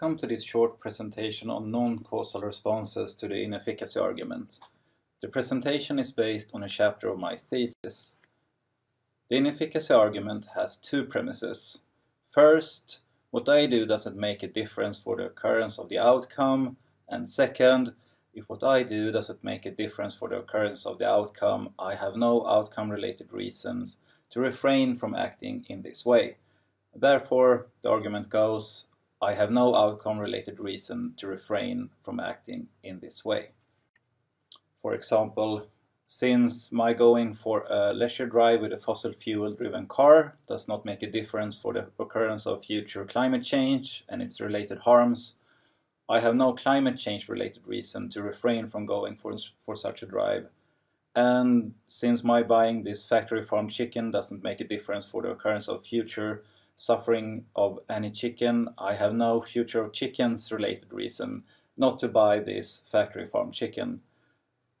Welcome to this short presentation on non-causal responses to the inefficacy argument. The presentation is based on a chapter of my thesis. The inefficacy argument has two premises. First, what I do doesn't make a difference for the occurrence of the outcome, and second, if what I do doesn't make a difference for the occurrence of the outcome, I have no outcome-related reasons to refrain from acting in this way. Therefore, the argument goes, I have no outcome-related reason to refrain from acting in this way. For example, since my going for a leisure drive with a fossil fuel-driven car does not make a difference for the occurrence of future climate change and its related harms, I have no climate change-related reason to refrain from going for such a drive. And since my buying this factory-farmed chicken doesn't make a difference for the occurrence of future suffering of any chicken, I have no future chickens related reason not to buy this factory farmed chicken.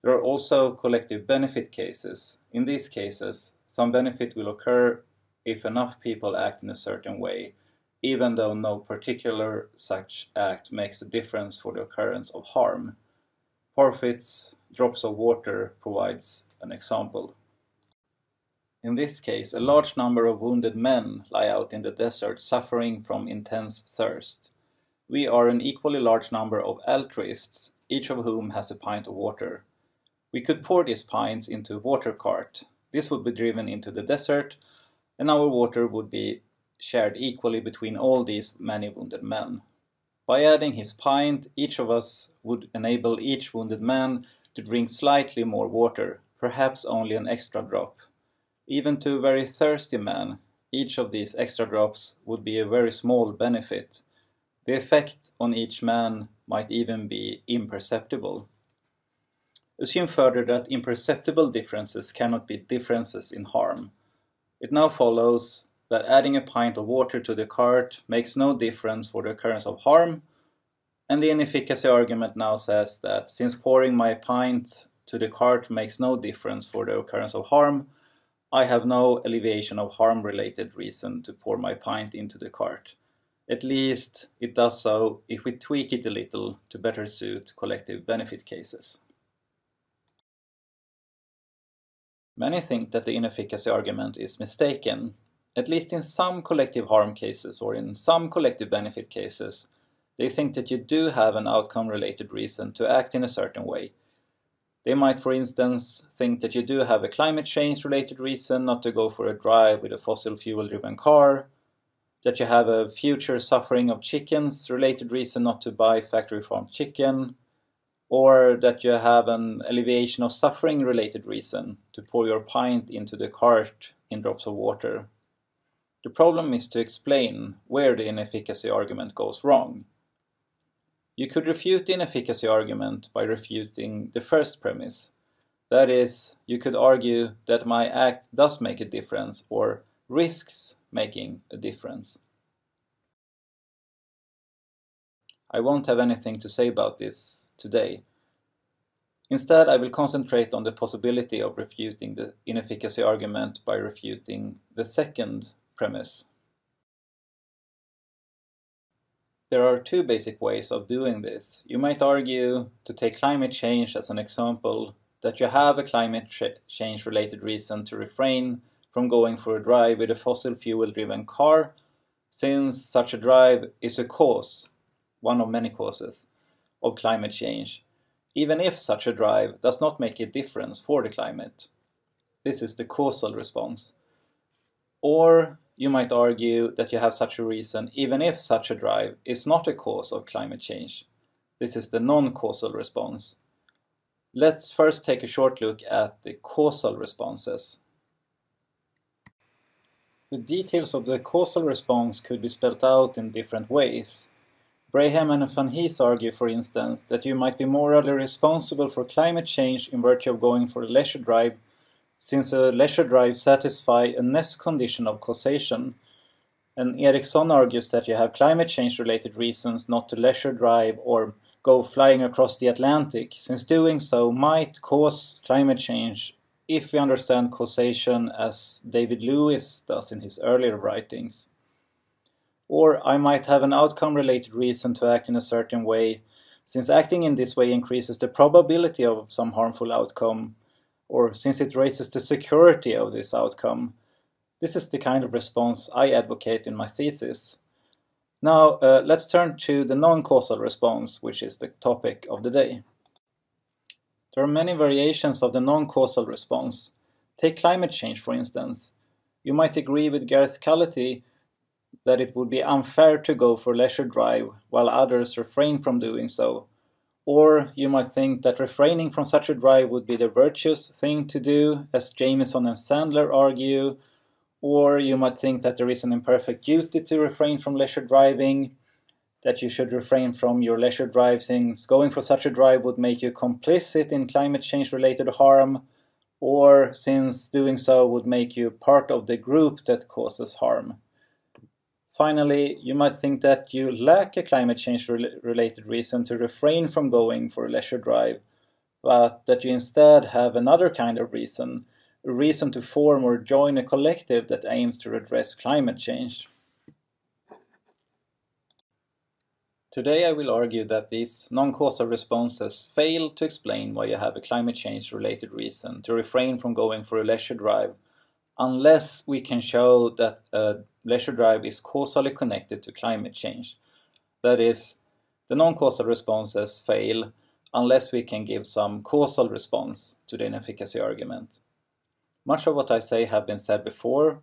There are also collective benefit cases. In these cases, some benefit will occur if enough people act in a certain way, even though no particular such act makes a difference for the occurrence of harm. Parfit's drops of water provides an example. In this case, a large number of wounded men lie out in the desert suffering from intense thirst. We are an equally large number of altruists, each of whom has a pint of water. We could pour these pints into a water cart. This would be driven into the desert, and our water would be shared equally between all these many wounded men. By adding his pint, each of us would enable each wounded man to drink slightly more water, perhaps only an extra drop. Even to a very thirsty man, each of these extra drops would be a very small benefit. The effect on each man might even be imperceptible. Assume further that imperceptible differences cannot be differences in harm. It now follows that adding a pint of water to the cart makes no difference for the occurrence of harm, and the inefficacy argument now says that since pouring my pint to the cart makes no difference for the occurrence of harm, I have no alleviation of harm-related reason to pour my pint into the cart. At least it does so if we tweak it a little to better suit collective benefit cases. Many think that the inefficacy argument is mistaken. At least in some collective harm cases or in some collective benefit cases, they think that you do have an outcome-related reason to act in a certain way. They might, for instance, think that you do have a climate change-related reason not to go for a drive with a fossil fuel-driven car, that you have a future suffering of chickens-related reason not to buy factory-farmed chicken, or that you have an alleviation of suffering-related reason to pour your pint into the cart in drops of water. The problem is to explain where the inefficacy argument goes wrong. You could refute the inefficacy argument by refuting the first premise. That is, you could argue that my act does make a difference or risks making a difference. I won't have anything to say about this today. Instead, I will concentrate on the possibility of refuting the inefficacy argument by refuting the second premise. There are two basic ways of doing this. You might argue, to take climate change as an example, that you have a climate change-related reason to refrain from going for a drive with a fossil fuel-driven car, since such a drive is a cause, one of many causes, of climate change, even if such a drive does not make a difference for the climate. This is the causal response. Or, you might argue that you have such a reason even if such a drive is not a cause of climate change. This is the non-causal response. Let's first take a short look at the causal responses. The details of the causal response could be spelled out in different ways. Braham and Van Hees argue, for instance, that you might be morally responsible for climate change in virtue of going for a leisure drive, since a leisure drive satisfies a nest condition of causation, and Ericsson argues that you have climate change-related reasons not to leisure drive or go flying across the Atlantic, since doing so might cause climate change if we understand causation as David Lewis does in his earlier writings. or I might have an outcome-related reason to act in a certain way, since acting in this way increases the probability of some harmful outcome, or since it raises the security of this outcome. This is the kind of response I advocate in my thesis. Now, let's turn to the non-causal response, which is the topic of the day. There are many variations of the non-causal response. Take climate change, for instance. You might agree with Gareth Cullity that it would be unfair to go for a leisure drive while others refrain from doing so. Or you might think that refraining from such a drive would be the virtuous thing to do, as Jameson and Sandler argue. Or you might think that there is an imperfect duty to refrain from leisure driving, that you should refrain from your leisure drive since going for such a drive would make you complicit in climate change related harm, or since doing so would make you part of the group that causes harm. Finally, you might think that you lack a climate change related reason to refrain from going for a leisure drive, but that you instead have another kind of reason, a reason to form or join a collective that aims to redress climate change. Today I will argue that these non-causal responses fail to explain why you have a climate change related reason to refrain from going for a leisure drive, unless we can show that a leisure drive is causally connected to climate change. That is, the non-causal responses fail unless we can give some causal response to the inefficacy argument. Much of what I say have been said before.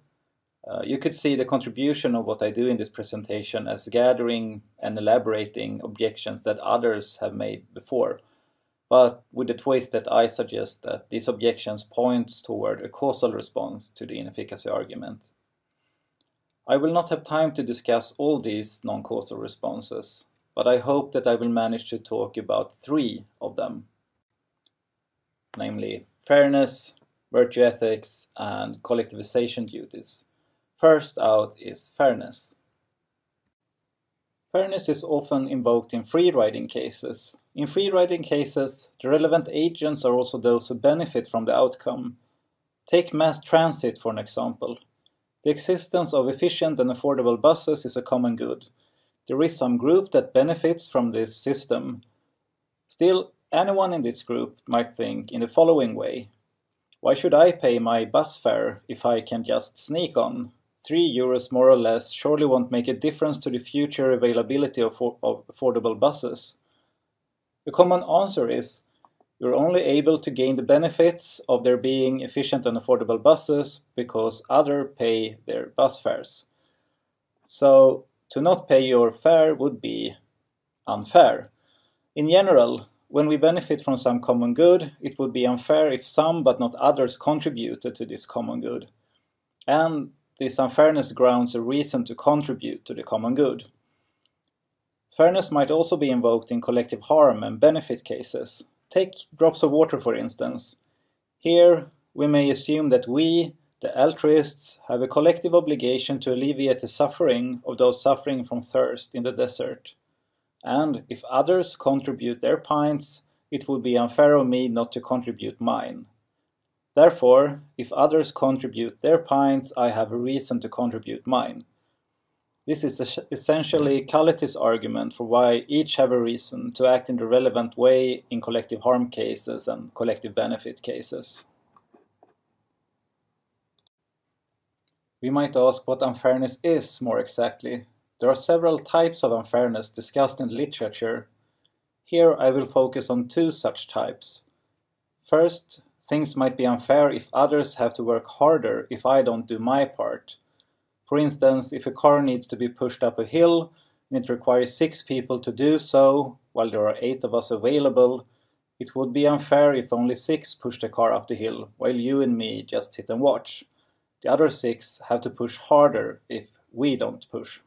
You could see the contribution of what I do in this presentation as gathering and elaborating objections that others have made before, but with the twist that I suggest that these objections points toward a causal response to the inefficacy argument. I will not have time to discuss all these non-causal responses, but I hope that I will manage to talk about three of them, namely fairness, virtue ethics, and collectivization duties. First out is fairness. Fairness is often invoked in free riding cases. In free riding cases, the relevant agents are also those who benefit from the outcome. Take mass transit for an example. The existence of efficient and affordable buses is a common good. There is some group that benefits from this system. Still, anyone in this group might think in the following way. Why should I pay my bus fare if I can just sneak on? €3 more or less surely won't make a difference to the future availability of affordable buses. The common answer is, you're only able to gain the benefits of there being efficient and affordable buses because others pay their bus fares. So, to not pay your fare would be unfair. In general, when we benefit from some common good, it would be unfair if some but not others contributed to this common good. And this unfairness grounds a reason to contribute to the common good. Fairness might also be invoked in collective harm and benefit cases. Take drops of water, for instance. Here, we may assume that we, the altruists, have a collective obligation to alleviate the suffering of those suffering from thirst in the desert. And if others contribute their pints, it would be unfair of me not to contribute mine. Therefore, if others contribute their pints, I have a reason to contribute mine. This is essentially Cullity's argument for why each have a reason to act in the relevant way in collective harm cases and collective benefit cases. We might ask what unfairness is more exactly. There are several types of unfairness discussed in literature. Here I will focus on two such types. First, things might be unfair if others have to work harder if I don't do my part. For instance, if a car needs to be pushed up a hill and it requires 6 people to do so, while there are 8 of us available, it would be unfair if only 6 push the car up the hill, while you and me just sit and watch. The other 6 have to push harder if we don't push.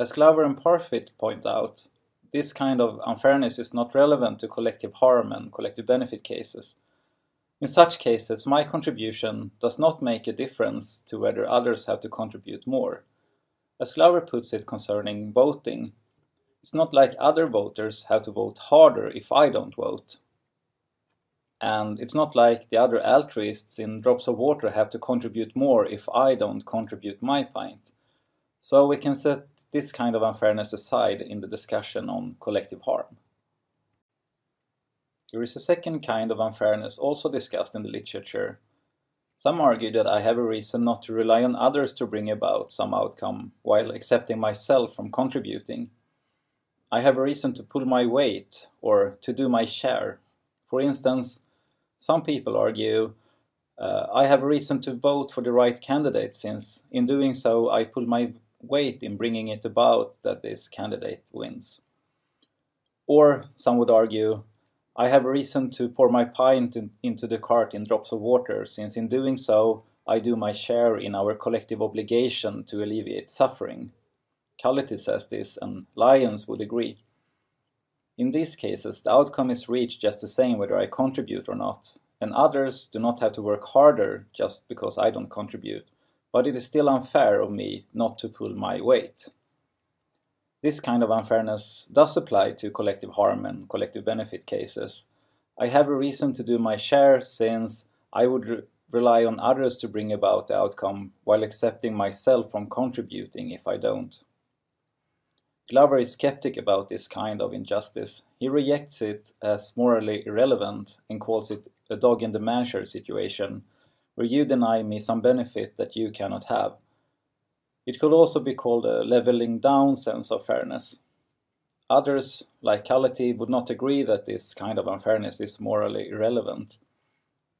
As Glover and Parfit point out, this kind of unfairness is not relevant to collective harm and collective benefit cases. In such cases, my contribution does not make a difference to whether others have to contribute more. As Glover puts it concerning voting, it's not like other voters have to vote harder if I don't vote. And it's not like the other altruists in Drops of Water have to contribute more if I don't contribute my pint. So we can set this kind of unfairness aside in the discussion on collective harm. There is a second kind of unfairness also discussed in the literature. Some argue that I have a reason not to rely on others to bring about some outcome while accepting myself from contributing. I have a reason to pull my weight or to do my share. For instance, some people argue, I have a reason to vote for the right candidate since in doing so I pull my weight in bringing it about that this candidate wins. Or some would argue, I have a reason to pour my pint into the cart in Drops of Water, since in doing so, I do my share in our collective obligation to alleviate suffering. Cullity says this, and Lyons would agree. In these cases, the outcome is reached just the same whether I contribute or not, and others do not have to work harder just because I don't contribute, but it is still unfair of me not to pull my weight. This kind of unfairness does apply to collective harm and collective benefit cases. I have a reason to do my share since I would rely on others to bring about the outcome while accepting myself from contributing if I don't. Glover is skeptic about this kind of injustice. He rejects it as morally irrelevant and calls it a dog-and-the-manger situation, where you deny me some benefit that you cannot have. It could also be called a leveling down sense of fairness. Others, like Cullity, would not agree that this kind of unfairness is morally irrelevant.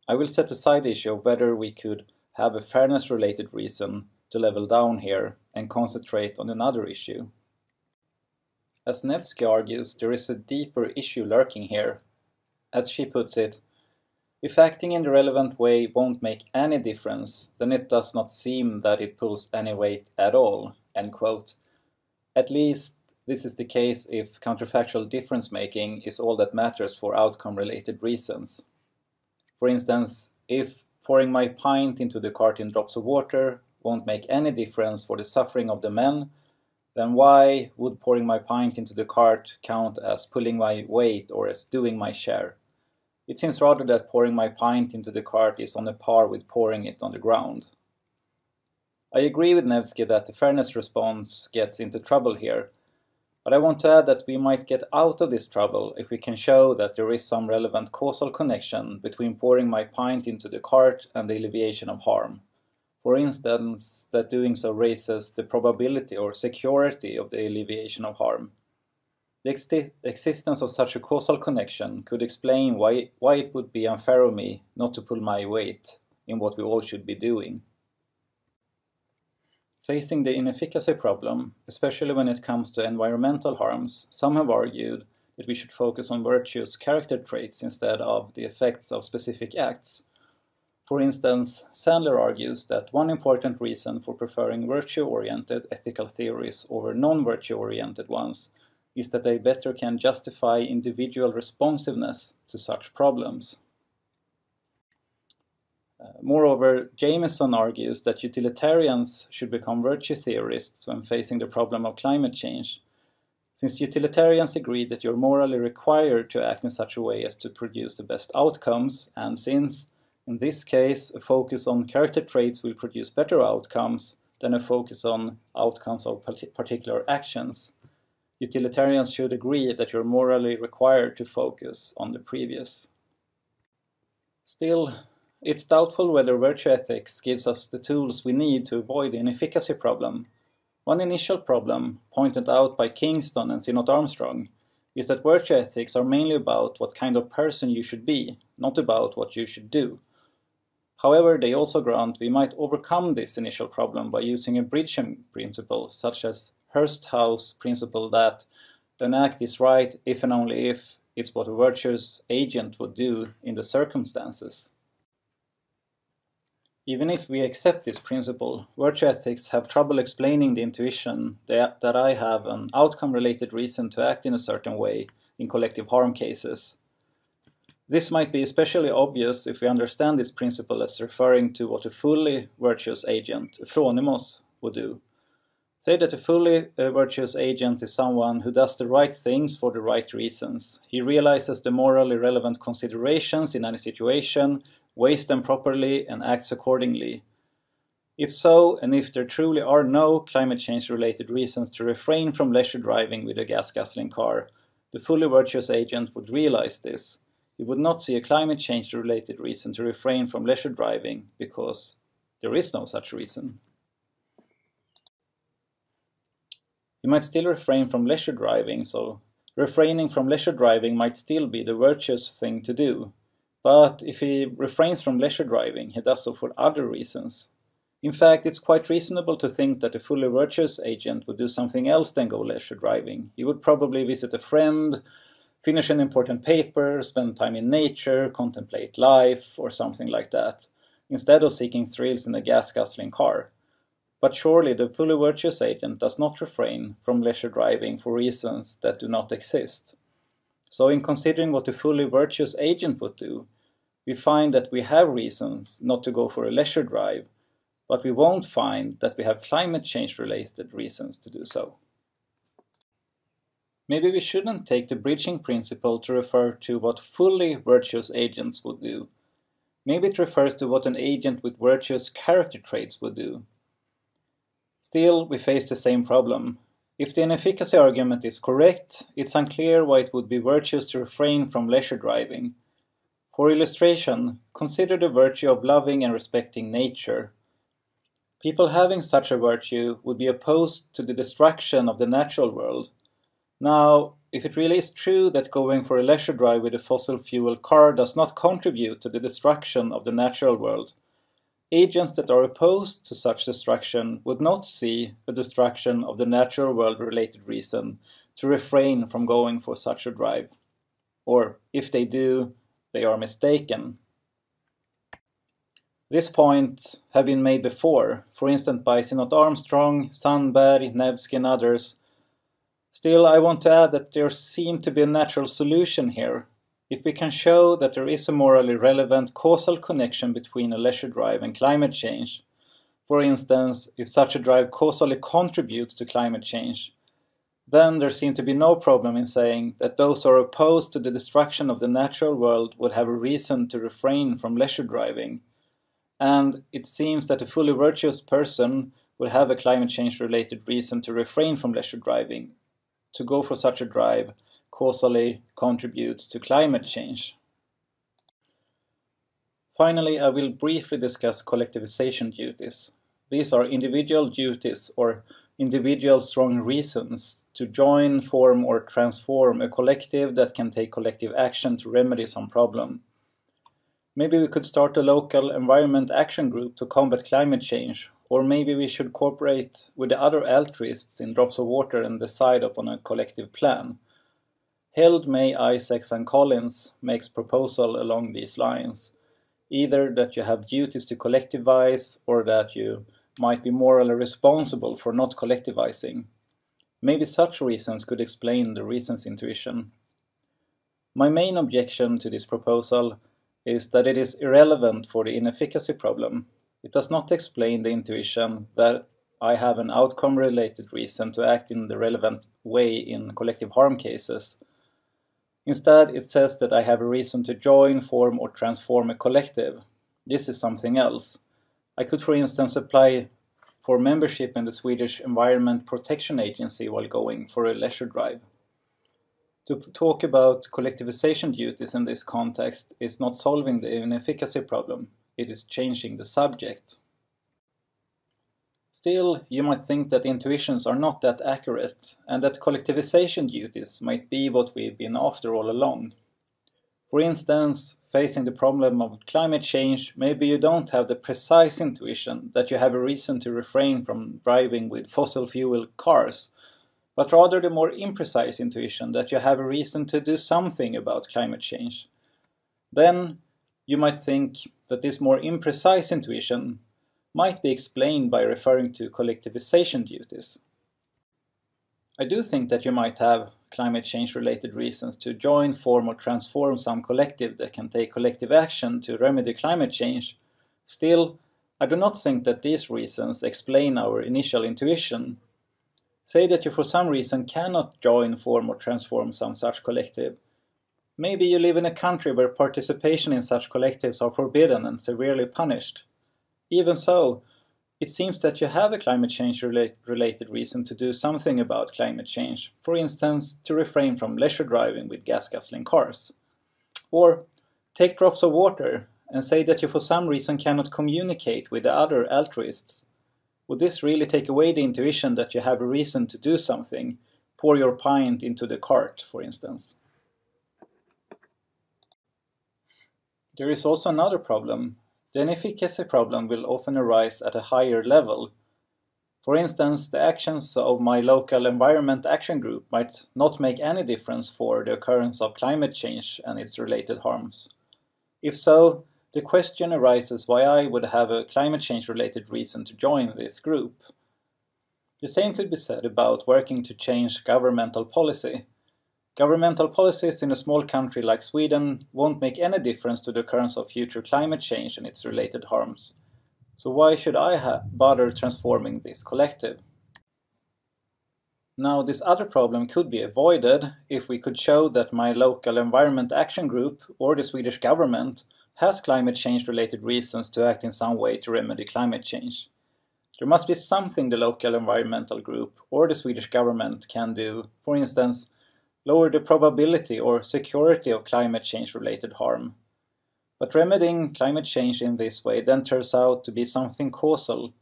I will set aside the issue of whether we could have a fairness-related reason to level down here and concentrate on another issue. As Nefsky argues, there is a deeper issue lurking here. As she puts it, if acting in the relevant way won't make any difference, then it does not seem that it pulls any weight at all, end quote. At least this is the case if counterfactual difference-making is all that matters for outcome-related reasons. For instance, if pouring my pint into the cart in Drops of Water won't make any difference for the suffering of the men, then why would pouring my pint into the cart count as pulling my weight or as doing my share? It seems rather that pouring my pint into the cart is on a par with pouring it on the ground. I agree with Nefsky that the fairness response gets into trouble here, but I want to add that we might get out of this trouble if we can show that there is some relevant causal connection between pouring my pint into the cart and the alleviation of harm. For instance, that doing so raises the probability or security of the alleviation of harm. The existence of such a causal connection could explain why it would be unfair of me not to pull my weight in what we all should be doing. Facing the inefficacy problem, especially when it comes to environmental harms, some have argued that we should focus on virtue's character traits instead of the effects of specific acts. For instance, Sandler argues that one important reason for preferring virtue-oriented ethical theories over non-virtue-oriented ones is that they better can justify individual responsiveness to such problems. Moreover, Jameson argues that utilitarians should become virtue theorists when facing the problem of climate change, since utilitarians agree that you're morally required to act in such a way as to produce the best outcomes, and since, in this case, a focus on character traits will produce better outcomes than a focus on outcomes of particular actions. Utilitarians should agree that you're morally required to focus on the previous. Still, it's doubtful whether virtue ethics gives us the tools we need to avoid the inefficacy problem. One initial problem, pointed out by Kingston and Sinnott-Armstrong, is that virtue ethics are mainly about what kind of person you should be, not about what you should do. However, they also grant we might overcome this initial problem by using a bridging principle, such as Hurst's principle that an act is right if and only if it's what a virtuous agent would do in the circumstances. Even if we accept this principle, virtue ethics have trouble explaining the intuition that I have an outcome-related reason to act in a certain way in collective harm cases. This might be especially obvious if we understand this principle as referring to what a fully virtuous agent, a phronimos, would do. Say that a fully virtuous agent is someone who does the right things for the right reasons. He realizes the morally relevant considerations in any situation, weighs them properly, and acts accordingly. If so, and if there truly are no climate change-related reasons to refrain from leisure driving with a gas-guzzling car, the fully virtuous agent would realize this. He would not see a climate change-related reason to refrain from leisure driving, because there is no such reason. You might still refrain from leisure driving, so refraining from leisure driving might still be the virtuous thing to do. But if he refrains from leisure driving, he does so for other reasons. In fact, it's quite reasonable to think that a fully virtuous agent would do something else than go leisure driving. He would probably visit a friend, finish an important paper, spend time in nature, contemplate life, or something like that, instead of seeking thrills in a gas-guzzling car. But surely the fully virtuous agent does not refrain from leisure driving for reasons that do not exist. So in considering what a fully virtuous agent would do, we find that we have reasons not to go for a leisure drive, but we won't find that we have climate change-related reasons to do so. Maybe we shouldn't take the bridging principle to refer to what fully virtuous agents would do. Maybe it refers to what an agent with virtuous character traits would do. Still, we face the same problem. If the inefficacy argument is correct, it's unclear why it would be virtuous to refrain from leisure driving. For illustration, consider the virtue of loving and respecting nature. People having such a virtue would be opposed to the destruction of the natural world. Now, if it really is true that going for a leisure drive with a fossil fuel car does not contribute to the destruction of the natural world, agents that are opposed to such destruction would not see a destruction of the natural world-related reason to refrain from going for such a drive. Or, if they do, they are mistaken. This point have been made before, for instance by Sinnott-Armstrong, Sandberg, Nefsky and others. Still, I want to add that there seems to be a natural solution here. If we can show that there is a morally relevant causal connection between a leisure drive and climate change, for instance, if such a drive causally contributes to climate change, then there seems to be no problem in saying that those who are opposed to the destruction of the natural world would have a reason to refrain from leisure driving. And it seems that a fully virtuous person would have a climate change-related reason to refrain from leisure driving. To go for such a drive causally contributes to climate change. Finally, I will briefly discuss collectivization duties. These are individual duties or individual strong reasons to join, form, or transform a collective that can take collective action to remedy some problem. Maybe we could start a local environment action group to combat climate change, or maybe we should cooperate with the other altruists in Drops of Water and decide upon a collective plan. Held May Isaacs and Collins makes proposal along these lines, either that you have duties to collectivize or that you might be morally responsible for not collectivizing. Maybe such reasons could explain the reasons intuition. My main objection to this proposal is that it is irrelevant for the inefficacy problem. It does not explain the intuition that I have an outcome-related reason to act in the relevant way in collective harm cases. Instead, it says that I have a reason to join, form, or transform a collective. This is something else. I could, for instance, apply for membership in the Swedish Environment Protection Agency while going for a leisure drive. To talk about collectivization duties in this context is not solving the inefficacy problem. It is changing the subject. Still, you might think that intuitions are not that accurate, and that collectivization duties might be what we've been after all along. For instance, facing the problem of climate change, maybe you don't have the precise intuition that you have a reason to refrain from driving with fossil fuel cars, but rather the more imprecise intuition that you have a reason to do something about climate change. Then, you might think that this more imprecise intuition might be explained by referring to collectivization duties. I do think that you might have climate change-related reasons to join, form, or transform some collective that can take collective action to remedy climate change. Still, I do not think that these reasons explain our initial intuition. Say that you for some reason cannot join, form, or transform some such collective. Maybe you live in a country where participation in such collectives are forbidden and severely punished. Even so, it seems that you have a climate change related reason to do something about climate change, for instance, to refrain from leisure driving with gas-guzzling cars. Or take drops of water and say that you for some reason cannot communicate with the other altruists. Would this really take away the intuition that you have a reason to do something? Pour your pint into the cart, for instance. There is also another problem. The inefficacy problem will often arise at a higher level. For instance, the actions of my local environment action group might not make any difference for the occurrence of climate change and its related harms. If so, the question arises why I would have a climate change related reason to join this group. The same could be said about working to change governmental policy. Governmental policies in a small country like Sweden won't make any difference to the occurrence of future climate change and its related harms. So why should I bother transforming this collective? Now, this other problem could be avoided if we could show that my local environment action group or the Swedish government has climate change related reasons to act in some way to remedy climate change. There must be something the local environmental group or the Swedish government can do, for instance, lower the probability or security of climate change-related harm. But remedying climate change in this way then turns out to be something causal.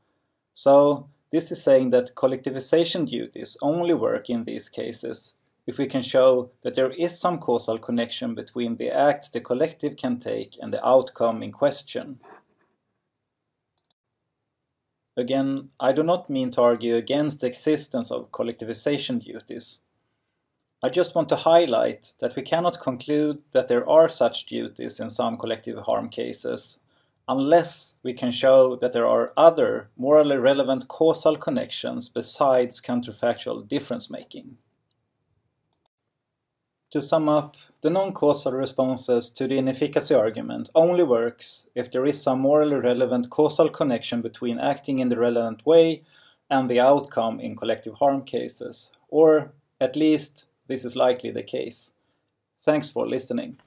So this is saying that collectivization duties only work in these cases if we can show that there is some causal connection between the acts the collective can take and the outcome in question. Again, I do not mean to argue against the existence of collectivization duties. I just want to highlight that we cannot conclude that there are such duties in some collective harm cases, unless we can show that there are other, morally relevant causal connections besides counterfactual difference-making. To sum up, the non-causal responses to the inefficacy argument only works if there is some morally relevant causal connection between acting in the relevant way and the outcome in collective harm cases, or at least this is likely the case. Thanks for listening.